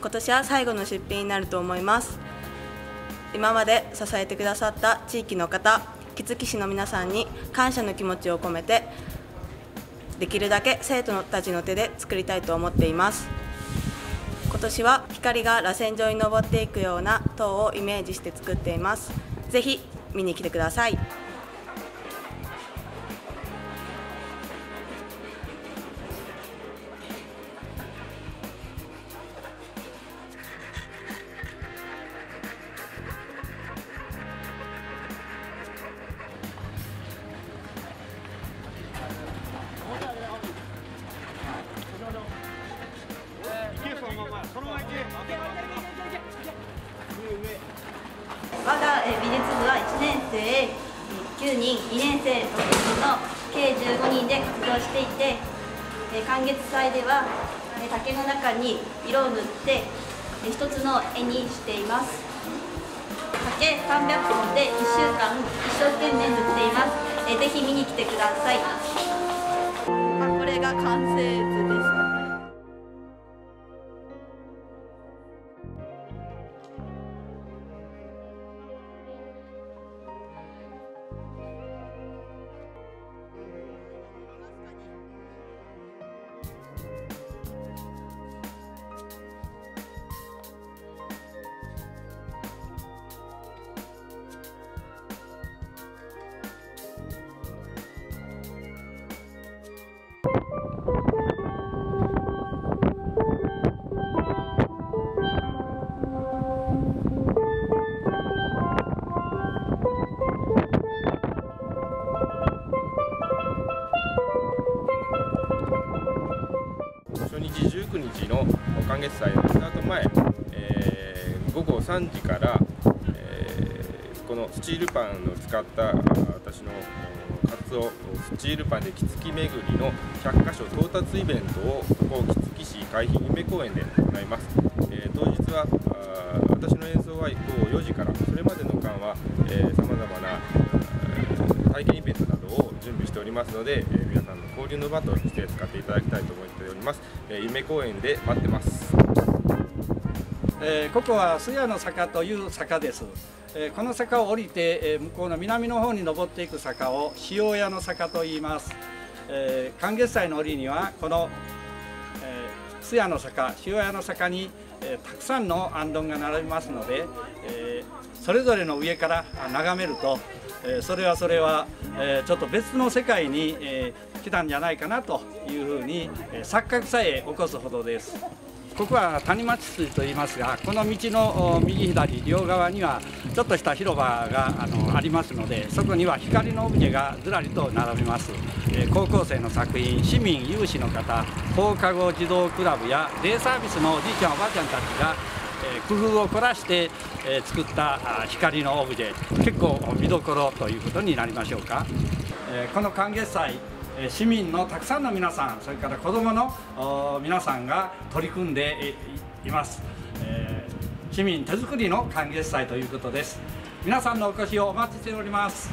今年は最後の出品になると思います。今まで支えてくださった地域の方、杵築市の皆さんに感謝の気持ちを込めて、できるだけ生徒たちの手で作りたいと思っています。今年は光が螺旋状に昇っていくような塔をイメージして作っています。ぜひ見に来てください。我が美術部は1年生9人、2年生6人の計15人で活動していて、観月祭では竹の中に色を塗って一つの絵にしています。竹300本で1週間一生懸命塗っています。ぜひ見に来てください。これが完成図です。19日の観月祭のスタート前、午後3時から、このスチールパンを使った私の活動、スチールパンで杵築巡りの100カ所到達イベントをここ杵築市海浜夢公園で行います。当日は私の演奏は午後4時から、それまでの間はさまざまな体験イベントなどを準備しておりますので、皆さんの交流の場として使っていただきたいと思っております。夢公園で待ってます。ここは須谷の坂という坂です。この坂を降りて、向こうの南の方に登っていく坂を塩屋の坂と言います。観月祭の折にはこの、須谷の坂、塩屋の坂に、たくさんの行灯が並びますので、それぞれの上から眺めると、それは、ちょっと別の世界に、来たんじゃないかなというふうに、錯覚さえ起こすほどです。ここは谷町筋と言いますが、この道の右左両側にはちょっとした広場がありますので、そこには光のオブジェがずらりと並びます。高校生の作品、市民有志の方、放課後児童クラブやデイサービスのおじいちゃんおばあちゃんたちが工夫を凝らして作った光のオブジェ、結構見どころということになりましょうか。この観月祭、市民のたくさんの皆さん、それから子どもの皆さんが取り組んでいます。市民手作りの観月祭ということです。皆さんのお越しをお待ちしております。